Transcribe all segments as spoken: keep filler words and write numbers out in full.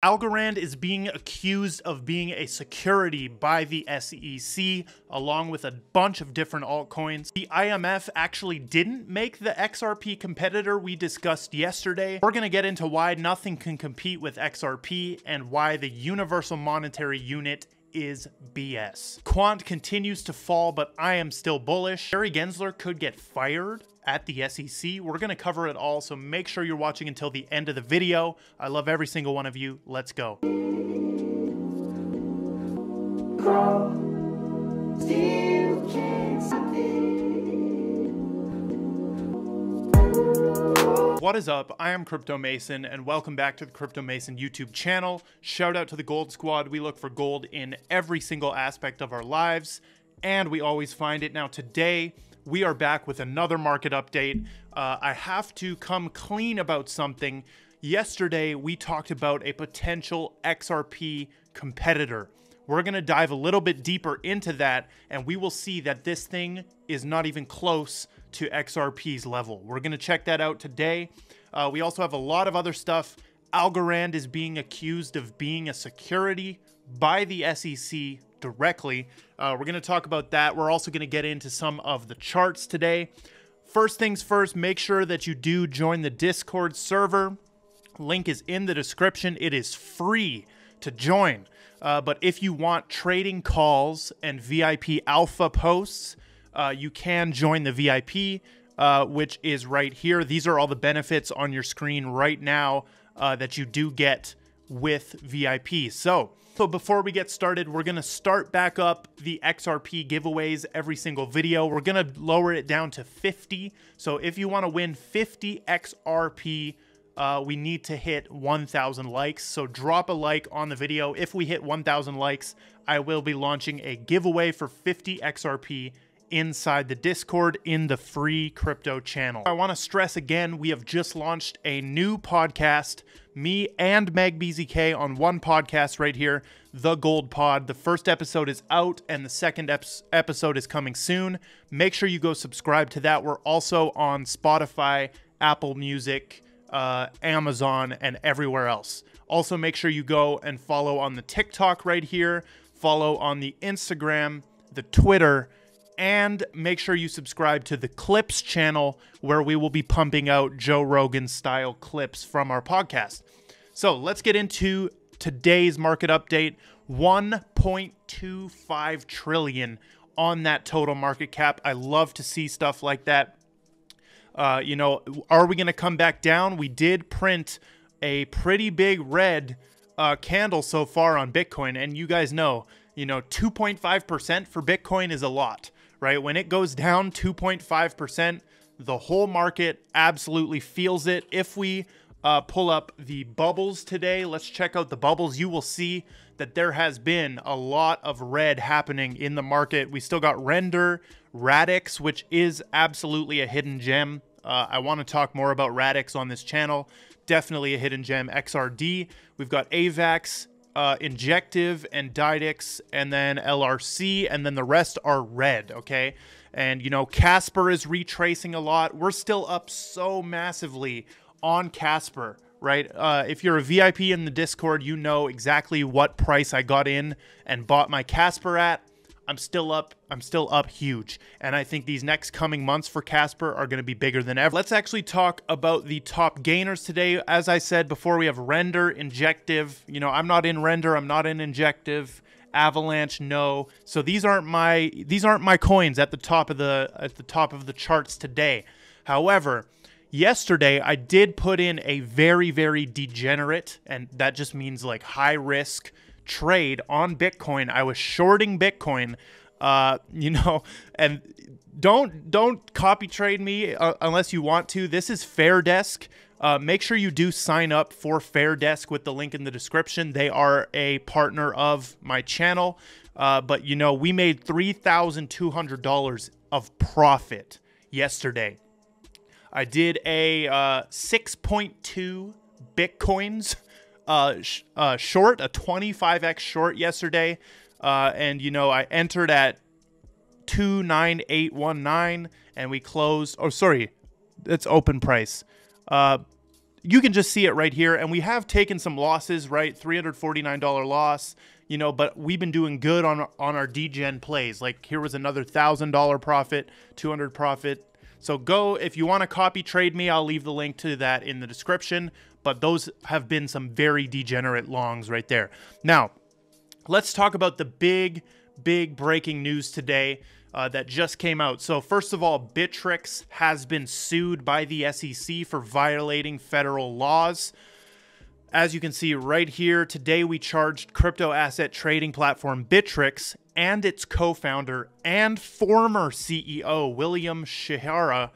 Algorand is being accused of being a security by the S E C, along with a bunch of different altcoins. The I M F actually didn't make the X R P competitor we discussed yesterday. We're going to get into why nothing can compete with X R P and why the Universal Monetary Unit is B S. Quant continues to fall, but I am still bullish. Gary Gensler could get fired at the S E C. We're going to cover it all, so make sure you're watching until the end of the video. I love every single one of you. Let's go. What is up? I am Crypto Mason, and welcome back to the Crypto Mason YouTube channel. Shout out to the Gold Squad. We look for gold in every single aspect of our lives, and we always find it. Now today, we are back with another market update. Uh, I have to come clean about something. Yesterday, we talked about a potential X R P competitor. We're going to dive a little bit deeper into that, and we will see that this thing is not even close to X R P's level. We're going to check that out today. Uh, we also have a lot of other stuff. Algorand is being accused of being a security by the S E C directly. Uh, we're going to talk about that. We're also going to get into some of the charts today. First things first, make sure that you do join the Discord server. Link is in the description. It is free to join. Uh, but if you want trading calls and V I P alpha posts, Uh, you can join the V I P, uh, which is right here. These are all the benefits on your screen right now uh, that you do get with V I P. So, so before we get started, we're going to start back up the X R P giveaways every single video. We're going to lower it down to fifty. So if you want to win fifty X R P, uh, we need to hit one thousand likes. So drop a like on the video. If we hit one thousand likes, I will be launching a giveaway for fifty X R P inside the Discord in the free crypto channel. I want to stress again, we have just launched a new podcast, me and Meg B Z K on one podcast right here, The Gold Pod. The first episode is out and the second ep episode is coming soon. Make sure you go subscribe to that. We're also on Spotify, Apple Music, uh, Amazon, and everywhere else. Also make sure you go and follow on the TikTok right here, follow on the Instagram, the Twitter, and make sure you subscribe to the Clips channel, where we will be pumping out Joe Rogan-style clips from our podcast. So let's get into today's market update. one point two five trillion dollars on that total market cap. I love to see stuff like that. Uh, you know, are we going to come back down? We did print a pretty big red uh, candle so far on Bitcoin, and you guys know, you know, two point five percent for Bitcoin is a lot. Right? When it goes down two point five percent, the whole market absolutely feels it. If we uh, pull up the bubbles today, let's check out the bubbles. You will see that there has been a lot of red happening in the market. We still got Render, Radix, which is absolutely a hidden gem. Uh, I want to talk more about Radix on this channel. Definitely a hidden gem. X R D. We've got AVAX, Uh, Injective, and Didix, and then L R C, and then the rest are red, okay? And, you know, CASPER is retracing a lot. We're still up so massively on CASPER, right? Uh, if you're a V I P in the Discord, you know exactly what price I got in and bought my CASPER at. I'm still up. I'm still up huge. And I think these next coming months for CASPER are going to be bigger than ever. Let's actually talk about the top gainers today. As I said before, we have Render, Injective. You know, I'm not in Render. I'm not in Injective. Avalanche, no. So these aren't my these aren't my coins at the top of the at the top of the charts today. However, yesterday I did put in a very, very degenerate, and that just means like high risk, trade on Bitcoin. I was shorting Bitcoin, uh, you know, and don't don't copy trade me uh, unless you want to. This is Fairdesk. Uh, make sure you do sign up for Fairdesk with the link in the description. They are a partner of my channel, uh, but you know, we made three thousand two hundred dollars of profit yesterday. I did a uh, six point two Bitcoins Uh, sh uh, short, a twenty-five X short yesterday. Uh, and, you know, I entered at two nine eight one nine and we closed, oh, sorry, that's open price. Uh, you can just see it right here. And we have taken some losses, right? three hundred forty-nine dollar loss, you know, but we've been doing good on, on our degen plays. Like here was another one thousand dollar profit, two hundred profit. So go, if you want to copy trade me, I'll leave the link to that in the description. But those have been some very degenerate longs right there. Now, let's talk about the big, big breaking news today uh, that just came out. So first of all, Bittrex has been sued by the S E C for violating federal laws. As you can see right here, today we charged crypto asset trading platform Bittrex and its co-founder and former C E O, William Shihara,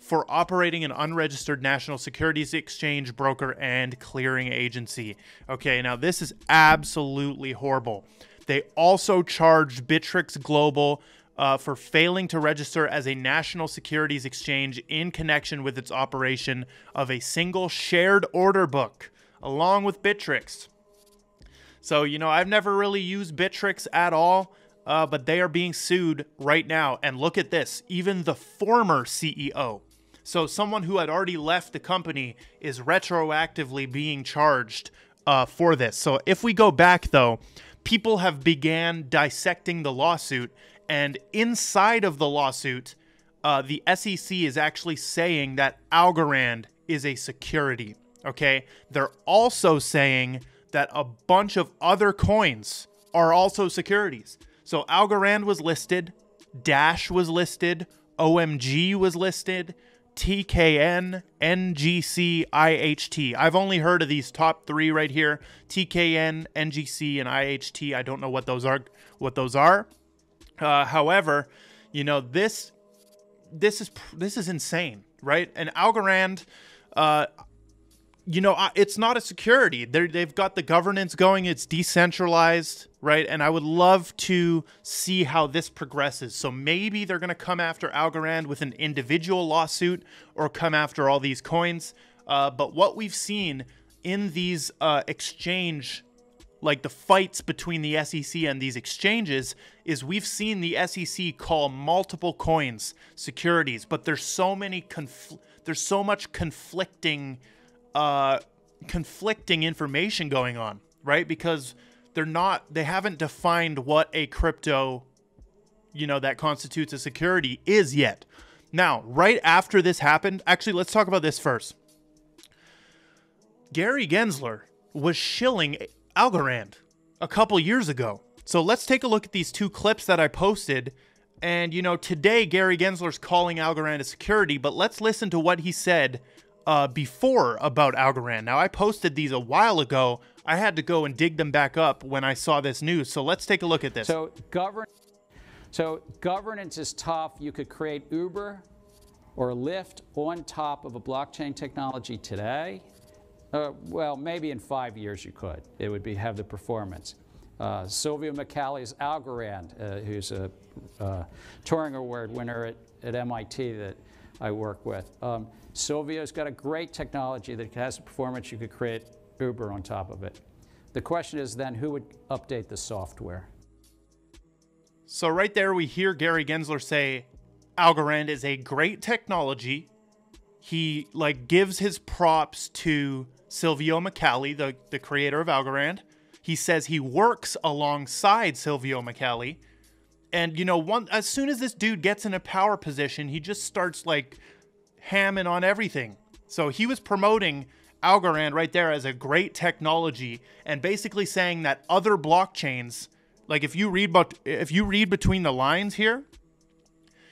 for operating an unregistered national securities exchange, broker, and clearing agency. Okay, now this is absolutely horrible. They also charged Bittrex Global uh, for failing to register as a national securities exchange in connection with its operation of a single shared order book, along with Bittrex. So, you know, I've never really used Bittrex at all, uh, but they are being sued right now. And look at this, even the former C E O. So someone who had already left the company is retroactively being charged uh, for this. So if we go back though, people have began dissecting the lawsuit, and inside of the lawsuit, uh, the S E C is actually saying that Algorand is a security. Okay, they're also saying that a bunch of other coins are also securities. So Algorand was listed, Dash was listed, O M G was listed, T K N, N G C, I H T. I've only heard of these top three right here: T K N, N G C, and I H T. I don't know what those are. What those are. Uh, however, you know, this this is this is insane, right? And Algorand, uh, you know, it's not a security. They're, they've got the governance going. It's decentralized, right? And I would love to see how this progresses. So maybe they're going to come after Algorand with an individual lawsuit or come after all these coins. Uh, but what we've seen in these uh, exchange, like the fights between the S E C and these exchanges, is we've seen the S E C call multiple coins securities, but there's so many confl- there's so much conflicting uh, conflicting information going on, right? Because they're not, they haven't defined what a crypto, you know, that constitutes a security is yet. Now, right after this happened, actually, let's talk about this first. Gary Gensler was shilling Algorand a couple years ago. So let's take a look at these two clips that I posted. And, you know, today Gary Gensler's calling Algorand a security, but let's listen to what he said uh, before about Algorand. Now, I posted these a while ago. I had to go and dig them back up when I saw this news. So let's take a look at this. So, govern so governance is tough. You could create Uber or Lyft on top of a blockchain technology today. Uh, well, maybe in five years you could. It would be have the performance. Uh, Silvio Micali's Algorand, uh, who's a uh, Turing Award winner at, at M I T that I work with. Um, Silvio's got a great technology that has the performance. You could create Uber on top of it. The question is then, who would update the software? So right there, we hear Gary Gensler say, Algorand is a great technology. He like gives his props to Silvio Micali, the, the creator of Algorand. He says he works alongside Silvio Micali. And, you know, one as soon as this dude gets in a power position, he just starts like hamming on everything. So he was promoting Algorand right there as a great technology, and basically saying that other blockchains, like if you read, but if you read between the lines here,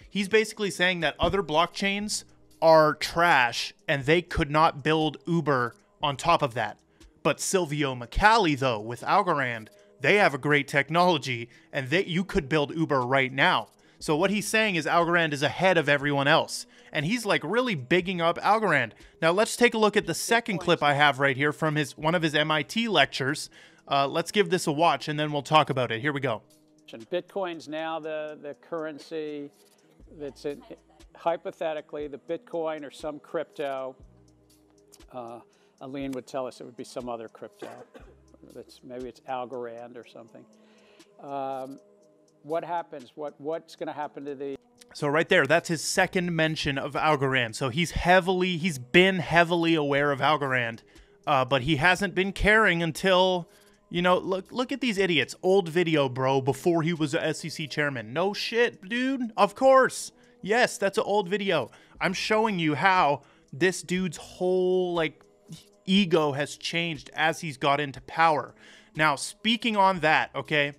he's basically saying that other blockchains are trash and they could not build Uber on top of that. But Silvio Micali though, with Algorand, they have a great technology and that you could build Uber right now. So what he's saying is Algorand is ahead of everyone else. And he's like really bigging up Algorand. Now let's take a look at the second clip I have right here from his one of his M I T lectures. Uh, let's give this a watch and then we'll talk about it. Here we go. Bitcoin's now the, the currency that's in, hypothetically the Bitcoin or some crypto. Uh, Aline would tell us it would be some other crypto. That's, maybe it's Algorand or something. Um, what happens? What, what's going to happen to the... So right there, that's his second mention of Algorand. So he's heavily, he's been heavily aware of Algorand, uh, but he hasn't been caring until, you know, look, look at these idiots. Old video, bro, before he was a S E C chairman. No shit, dude. Of course. Yes, that's an old video. I'm showing you how this dude's whole, like, ego has changed as he's got into power. Now, speaking on that, okay,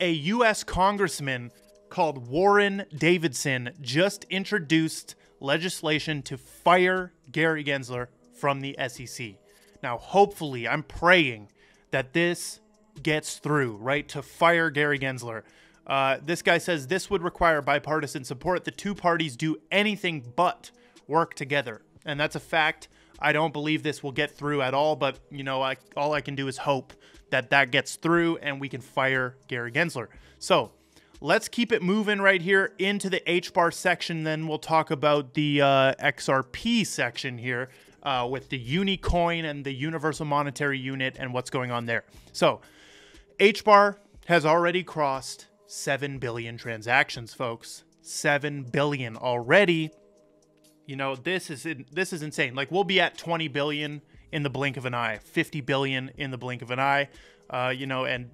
a U S congressman called Warren Davidson just introduced legislation to fire Gary Gensler from the S E C. Now, hopefully, I'm praying that this gets through, right, to fire Gary Gensler. Uh, this guy says this would require bipartisan support. The two parties do anything but work together. And that's a fact. I don't believe this will get through at all, but, you know, I, all I can do is hope that that gets through and we can fire Gary Gensler. So let's keep it moving right here into the H bar section. Then we'll talk about the uh, X R P section here uh, with the Unicoin and the Universal Monetary Unit and what's going on there. So H bar has already crossed seven billion transactions, folks. seven billion already. You know, this is this is insane. Like, we'll be at twenty billion in the blink of an eye, fifty billion in the blink of an eye, uh, you know, and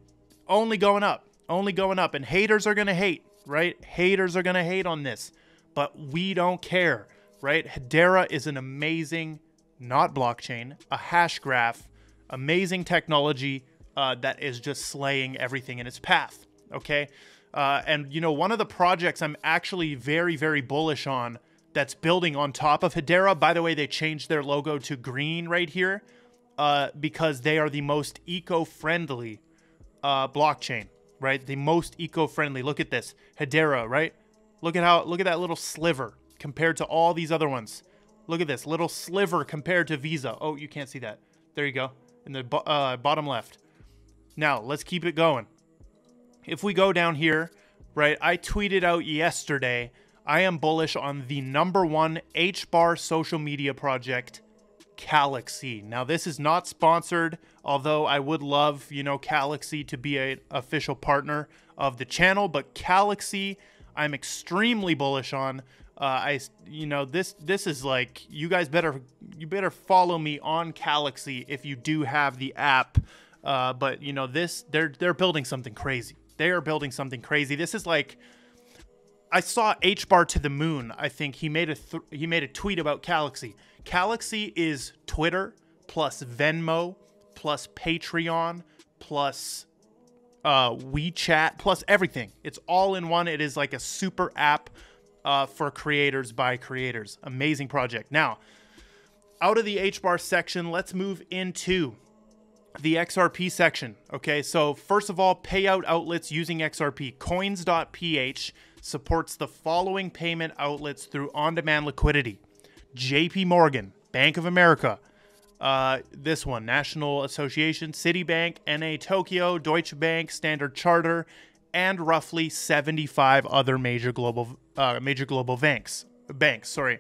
only going up, only going up. And haters are going to hate, right? Haters are going to hate on this, but we don't care, right? Hedera is an amazing, not blockchain, a hash graph, amazing technology uh, that is just slaying everything in its path, okay? Uh, and, you know, one of the projects I'm actually very, very bullish on that's building on top of Hedera. By the way, they changed their logo to green right here uh, because they are the most eco-friendly uh, blockchain, right? The most eco-friendly. Look at this, Hedera, right? Look at how, look at that little sliver compared to all these other ones. Look at this little sliver compared to Visa. Oh, you can't see that. There you go, in the bo uh, bottom left. Now, let's keep it going. If we go down here, right, I tweeted out yesterday, I am bullish on the number one H bar social media project, Calaxy. Now, this is not sponsored, although I would love, you know, Calaxy to be an official partner of the channel. But Calaxy, I'm extremely bullish on. Uh, I, you know, this this is like, you guys better you better follow me on Calaxy if you do have the app. Uh, but you know, this they're they're building something crazy. They are building something crazy. This is like, I saw H bar to the moon. I think he made a th he made a tweet about Calaxy. Calaxy is Twitter plus Venmo plus Patreon plus uh, WeChat plus everything. It's all in one. It is like a super app uh, for creators by creators. Amazing project. Now, out of the H bar section, let's move into the X R P section. Okay, so first of all, payout outlets using X R P. Coins dot P H supports the following payment outlets through on-demand liquidity: J P Morgan, Bank of America, uh, this one, National Association, Citibank, N A Tokyo, Deutsche Bank, Standard Charter, and roughly seventy-five other major global uh, major global banks. Banks, sorry.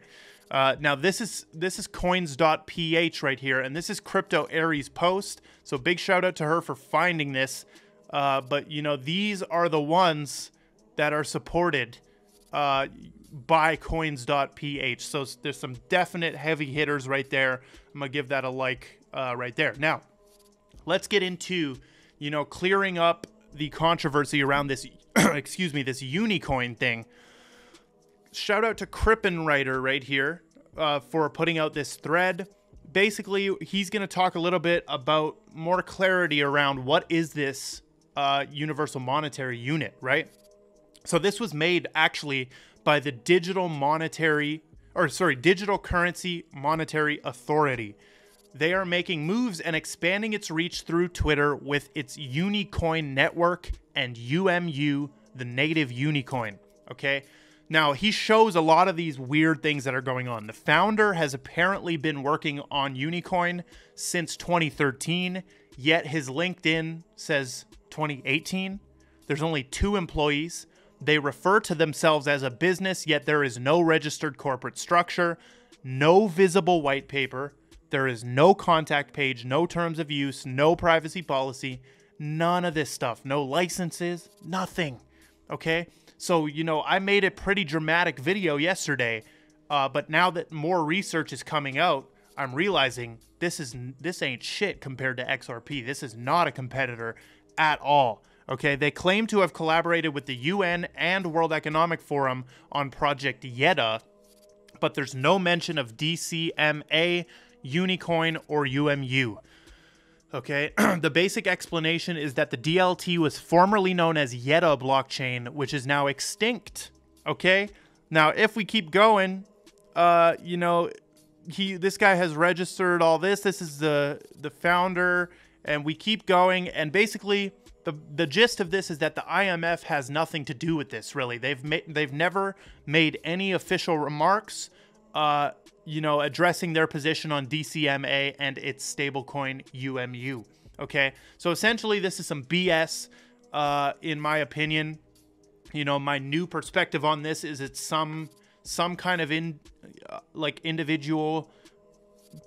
Uh, now this is this is coins dot P H right here, and this is Crypto Aries post. So big shout out to her for finding this. Uh, but you know, these are the ones that are supported uh, by coins dot P H. So there's some definite heavy hitters right there. I'm gonna give that a like uh, right there. Now, let's get into, you know, clearing up the controversy around this, excuse me, this Unicoin thing. Shout out to Krippenreiter right here uh, for putting out this thread. Basically, he's gonna talk a little bit about more clarity around what is this uh, Universal Monetary Unit, right? So this was made actually by the Digital Monetary, or sorry, Digital Currency Monetary Authority. They are making moves and expanding its reach through Twitter with its Unicoin network and U M U, the native Unicoin. Okay. Now, he shows a lot of these weird things that are going on. The founder has apparently been working on Unicoin since twenty thirteen, yet his LinkedIn says twenty eighteen. There's only two employees. They refer to themselves as a business, yet there is no registered corporate structure, no visible white paper. There is no contact page, no terms of use, no privacy policy, none of this stuff, no licenses, nothing. Okay. So, you know, I made a pretty dramatic video yesterday, uh, but now that more research is coming out, I'm realizing this is this ain't shit compared to X R P. This is not a competitor at all. Okay, they claim to have collaborated with the U N and World Economic Forum on Project YEDA, but there's no mention of D C M A, Unicoin, or U M U. Okay, the basic explanation is that the D L T was formerly known as YEDA blockchain, which is now extinct. Okay, now if we keep going, uh, you know, he this guy has registered all this. This is the the founder, and we keep going, and basically the the gist of this is that the I M F has nothing to do with this. Really, they've made they've never made any official remarks. Uh, you know, addressing their position on D C M A and its stablecoin U M U. Okay, so essentially this is some B S, uh, in my opinion. You know, my new perspective on this is it's some some kind of in uh, like individual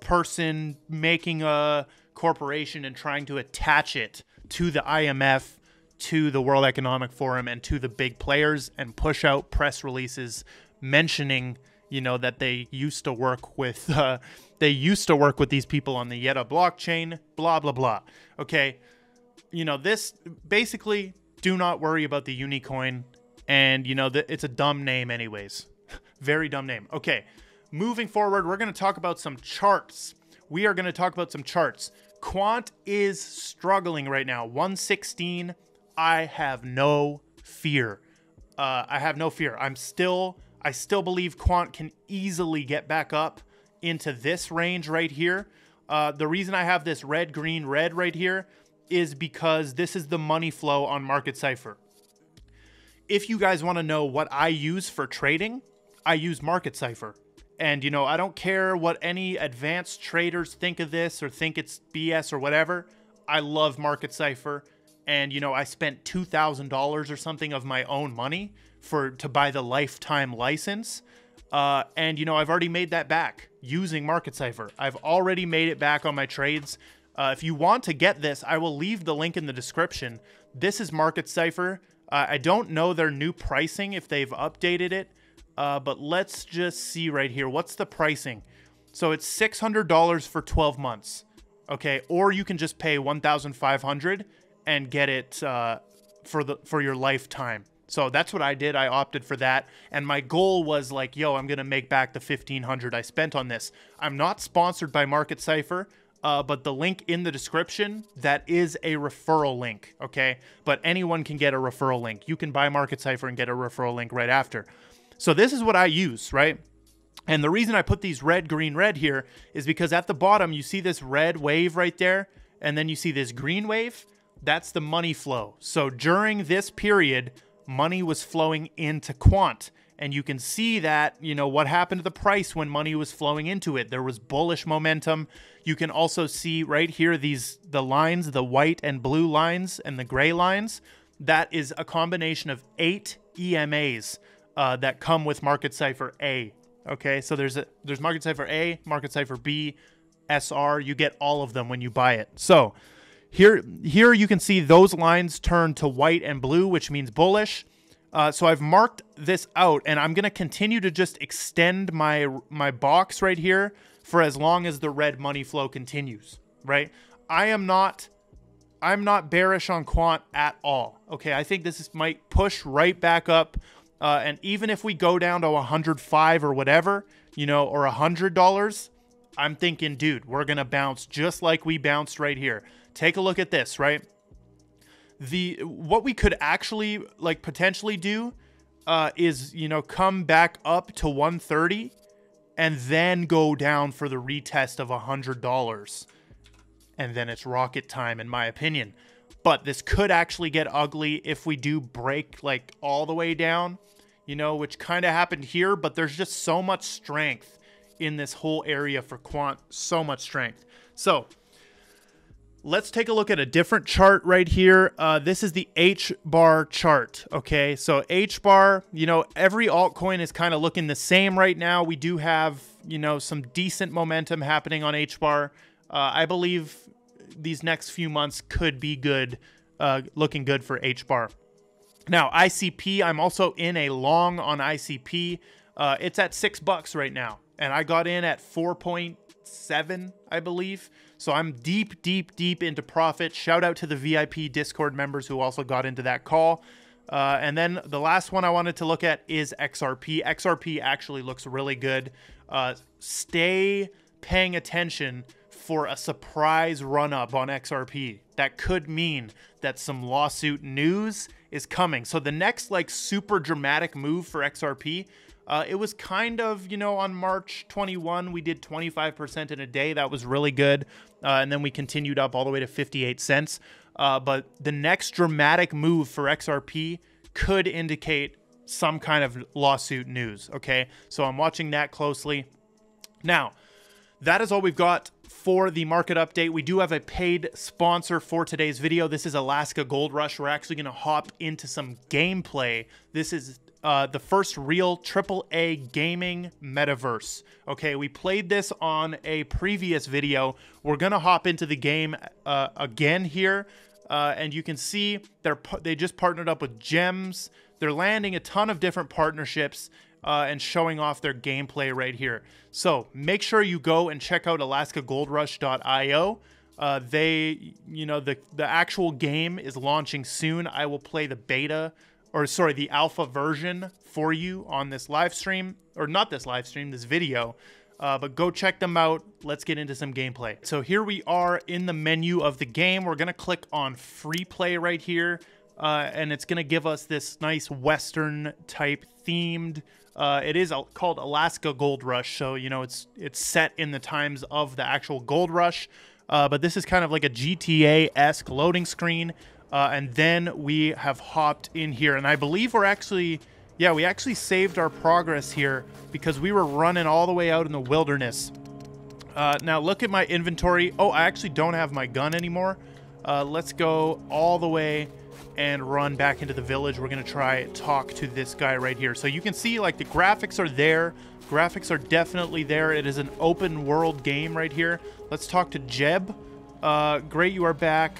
person making a corporation and trying to attach it to the I M F, to the World Economic Forum, and to the big players, and push out press releases mentioning, you know, that they used to work with, uh, they used to work with these people on the YEDA blockchain, blah, blah, blah. Okay. You know, this basically, do not worry about the Unicoin. And, you know, the, it's a dumb name anyways. Very dumb name. Okay. Moving forward, we're going to talk about some charts. We are going to talk about some charts. Quant is struggling right now. one sixteen. I have no fear. Uh, I have no fear. I'm still... I still believe Quant can easily get back up into this range right here. Uh, the reason I have this red, green, red right here is because this is the money flow on Market Cipher. If you guys want to know what I use for trading, I use Market Cipher. And, you know, I don't care what any advanced traders think of this or think it's B S or whatever. I love Market Cipher. And, you know, I spent two thousand dollars or something of my own money for to buy the lifetime license. Uh, and, you know, I've already made that back using Market Cipher. I've already made it back on my trades. Uh, if you want to get this, I will leave the link in the description. This is Market Cipher. Uh, I don't know their new pricing, if they've updated it. Uh, but let's just see right here. What's the pricing? So it's six hundred dollars for twelve months. Okay, or you can just pay one thousand five hundred dollars. And get it uh, for the for your lifetime. So that's what I did. I opted for that, and my goal was like, yo, I'm gonna make back the fifteen hundred I spent on this. I'm not sponsored by Market Cipher, uh, but the link in the description, that is a referral link. Okay, but anyone can get a referral link. You can buy Market Cipher and get a referral link right after. So this is what I use, right? And the reason I put these red, green, red here is because at the bottom you see this red wave right there, and then you see this green wave. That's the money flow. So during this period, money was flowing into Quant. And you can see that, you know, what happened to the price when money was flowing into it. There was bullish momentum. You can also see right here these the lines, the white and blue lines and the gray lines. That is a combination of eight E M As uh, that come with Market Cipher A. Okay, so there's a, there's Market Cipher A, Market Cipher B, S R. You get all of them when you buy it. So... Here, here you can see those lines turn to white and blue, which means bullish. Uh, so I've marked this out, and I'm going to continue to just extend my my box right here for as long as the red money flow continues, right? I am not, I'm not bearish on Quant at all. Okay, I think this is, might push right back up, uh, and even if we go down to one hundred five or whatever, you know, or one hundred dollars, I'm thinking, dude, we're going to bounce just like we bounced right here. Take a look at this, right? The what we could actually like potentially do uh, is, you know, come back up to one thirty and then go down for the retest of one hundred dollars. And then it's rocket time, in my opinion. But this could actually get ugly if we do break like all the way down, you know, which kind of happened here. But there's just so much strength in this whole area for Quant, so much strength. So let's take a look at a different chart right here. Uh, this is the H bar chart, okay? So H bar, you know, every altcoin is kind of looking the same right now. We do have, you know, some decent momentum happening on H bar. Uh, I believe these next few months could be good, uh, looking good for H bar. Now, I C P, I'm also in a long on I C P. Uh, it's at six bucks right now, and I got in at four point seven, I believe. So I'm deep, deep, deep into profit. Shout out to the V I P Discord members who also got into that call. Uh, and then the last one I wanted to look at is X R P. X R P actually looks really good. Uh, stay paying attention for a surprise run-up on X R P. That could mean that some lawsuit news is coming. So the next like super dramatic move for X R P, uh, it was kind of, you know, on March twenty-first, we did twenty-five percent in a day. That was really good. Uh, and then we continued up all the way to fifty-eight cents. Uh, but the next dramatic move for X R P could indicate some kind of lawsuit news. Okay, so I'm watching that closely. Now, that is all we've got for the market update. We do have a paid sponsor for today's video. This is Alaska Gold Rush. We're actually going to hop into some gameplay. This is uh, the first real triple A gaming metaverse. Okay, we played this on a previous video. We're going to hop into the game uh, again here. Uh, and you can see they're they just partnered up with Gems. They're landing a ton of different partnerships uh, and showing off their gameplay right here. So make sure you go and check out alaska gold rush dot i o. Uh, they, you know, the, the actual game is launching soon. I will play the beta, or sorry, the alpha version for you on this live stream, or not this live stream, this video. Uh, but go check them out. Let's get into some gameplay. So here we are in the menu of the game. We're going to click on free play right here. Uh, and it's going to give us this nice Western type themed. Uh, it is called Alaska Gold Rush. So, you know, it's it's set in the times of the actual gold rush. Uh, but this is kind of like a G T A-esque loading screen. Uh, and then we have hopped in here. And I believe we're actually... Yeah, we actually saved our progress here because we were running all the way out in the wilderness. Uh, now look at my inventory. Oh, I actually don't have my gun anymore. Uh, let's go all the way and run back into the village. We're going to try and talk to this guy right here. So you can see like the graphics are there. Graphics are definitely there. It is an open world game right here. Let's talk to Jeb. Uh, great, you are back.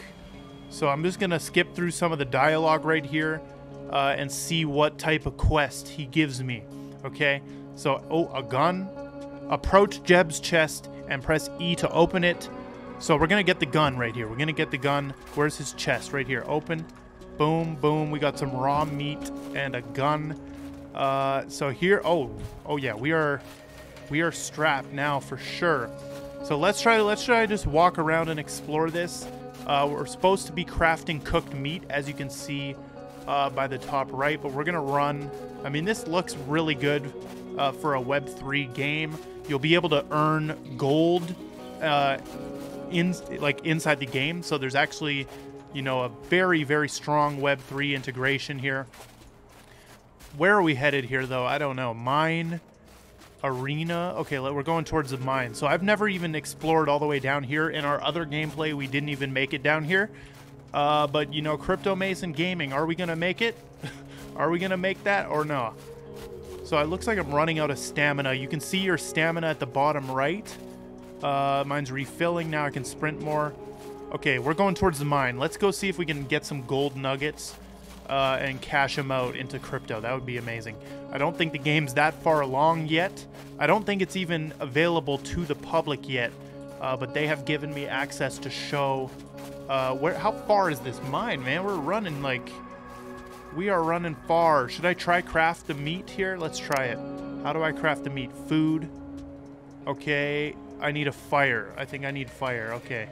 So I'm just going to skip through some of the dialogue right here. Uh, and see what type of quest he gives me. Okay, so oh, a gun. Approach Jeb's chest and press E to open it. So we're gonna get the gun right here. We're gonna get the gun. Where's his chest? Right here. Open. Boom, boom. We got some raw meat and a gun. Uh, so here. Oh, oh yeah. We are, we are strapped now for sure. So let's try. Let's try just walk around and explore this. Uh, we're supposed to be crafting cooked meat, as you can see. Uh, by the top right, but we're gonna run. I mean, this looks really good uh, for a web three game. You'll be able to earn gold uh, in like inside the game, so there's actually, you know, a very very strong web three integration here. Where are we headed here though? I don't know. Mine arena. Okay, we're going towards the mine. So I've never even explored all the way down here. In our other gameplay, we didn't even make it down here. Uh, but, you know, Crypto Mason Gaming, are we going to make it? Are we going to make that or no? So it looks like I'm running out of stamina. You can see your stamina at the bottom right. Uh, mine's refilling. Now I can sprint more. Okay, we're going towards the mine. Let's go see if we can get some gold nuggets uh, and cash them out into crypto. That would be amazing. I don't think the game's that far along yet. I don't think it's even available to the public yet. Uh, but they have given me access to show... Uh, where? How far is this mine, man? We're running like... We are running far. Should I try craft the meat here? Let's try it. How do I craft the meat? Food. Okay. I need a fire. I think I need fire. Okay.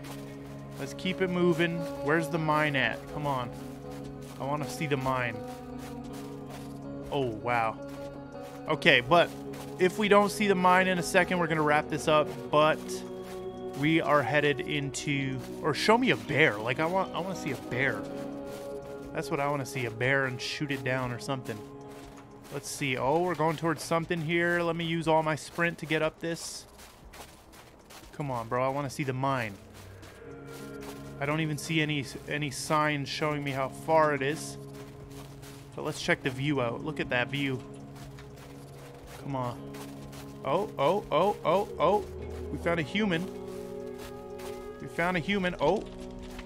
Let's keep it moving. Where's the mine at? Come on. I want to see the mine. Oh, wow. Okay, but if we don't see the mine in a second, we're going to wrap this up, but... We are headed into, or show me a bear. Like I want, I want to see a bear. That's what I want to see, a bear and shoot it down or something. Let's see. Oh, we're going towards something here. Let me use all my sprint to get up this. Come on, bro. I want to see the mine. I don't even see any any signs showing me how far it is. So let's check the view out. Look at that view. Come on. Oh, oh, oh, oh, oh. We found a human. We found a human. Oh,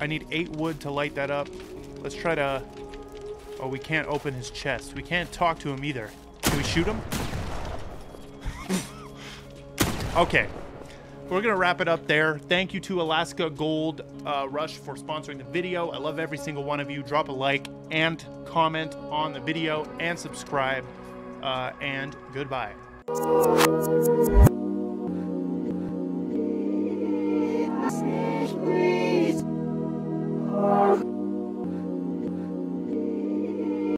I need eight wood to light that up. Let's try to Oh, we can't open his chest. We can't talk to him either. Can we shoot him? Okay. We're going to wrap it up there. Thank you to Alaska Gold uh, Rush for sponsoring the video. I love every single one of you. Drop a like and comment on the video and subscribe. Uh, and goodbye.